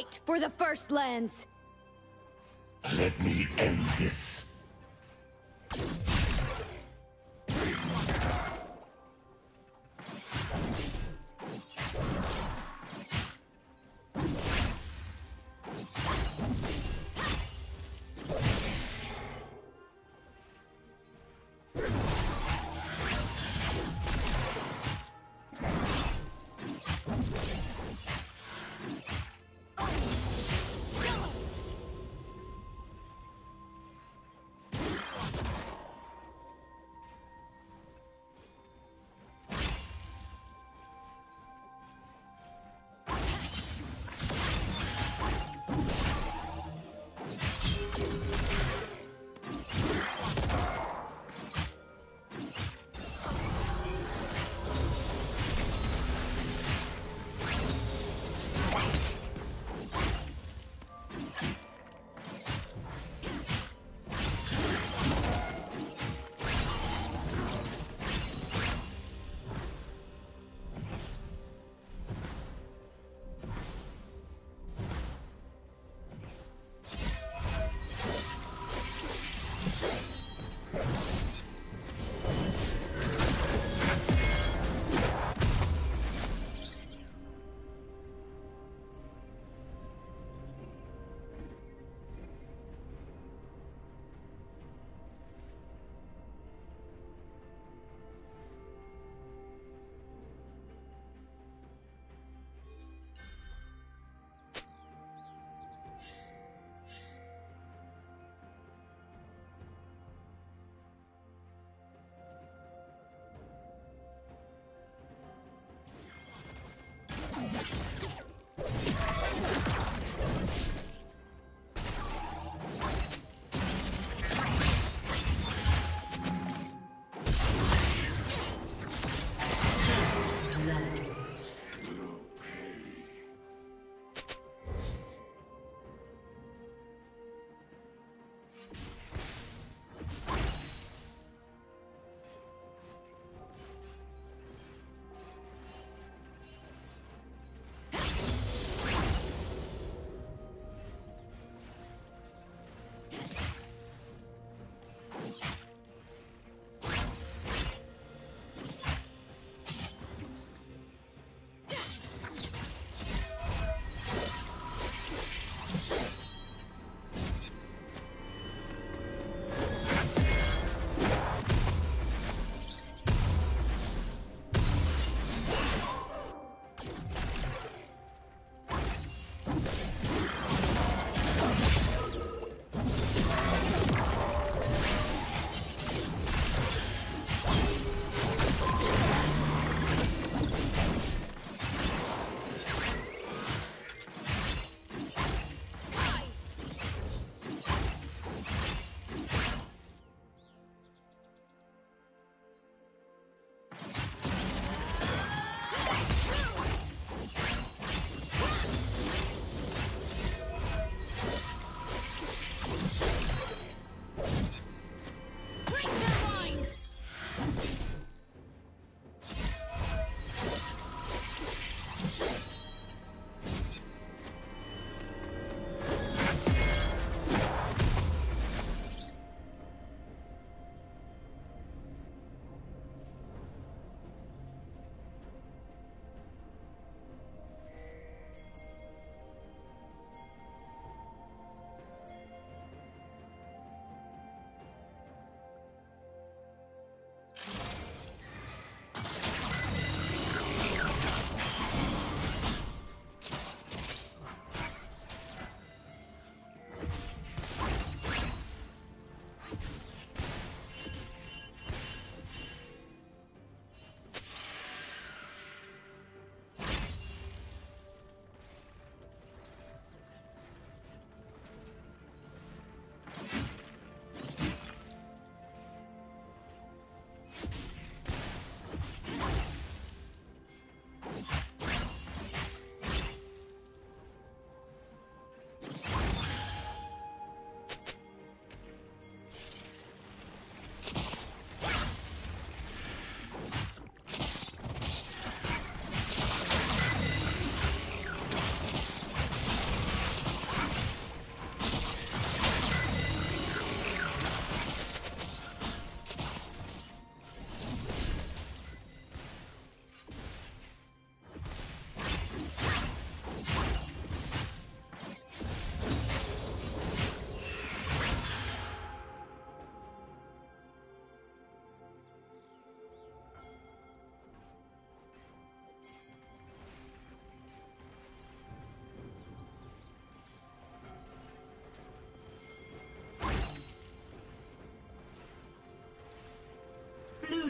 Fight for the First Lands! Let me end this.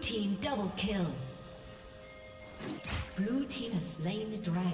Blue team double kill. Blue team has slain the dragon.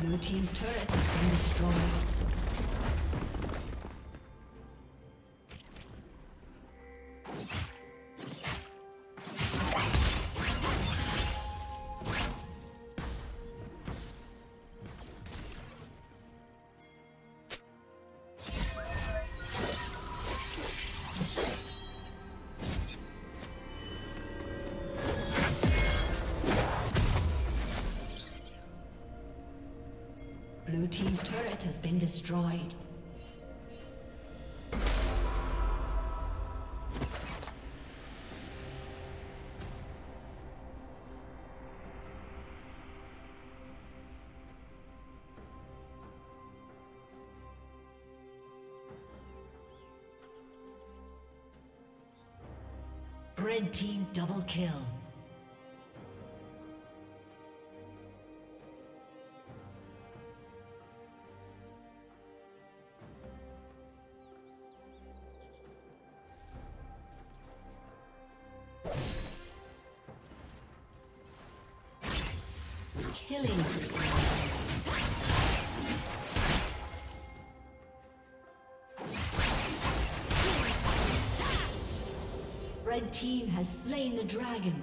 Blue team's turret has been destroyed. Blue team's turret has been destroyed. Red team double kill. Killing spree. Red team has slain the dragon.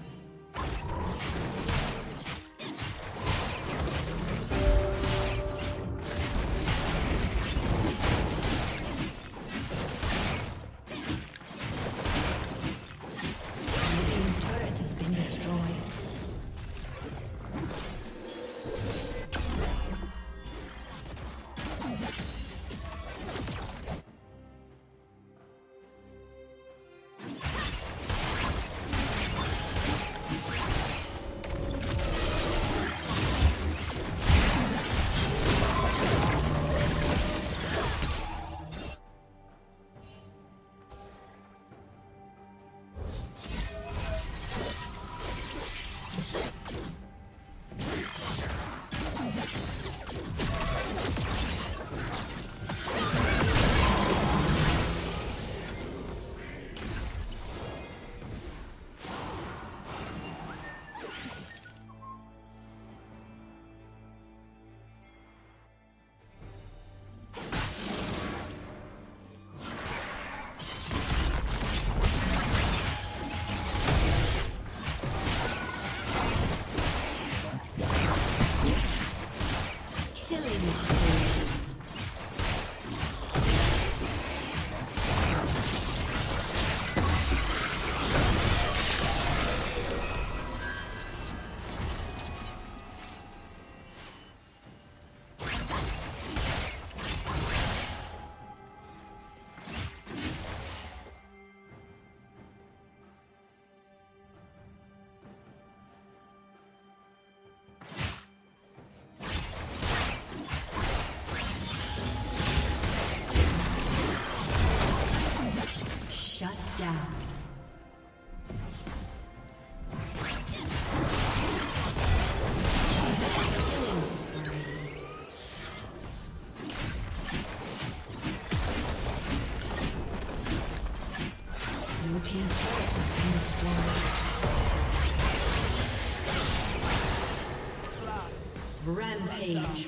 Rampage.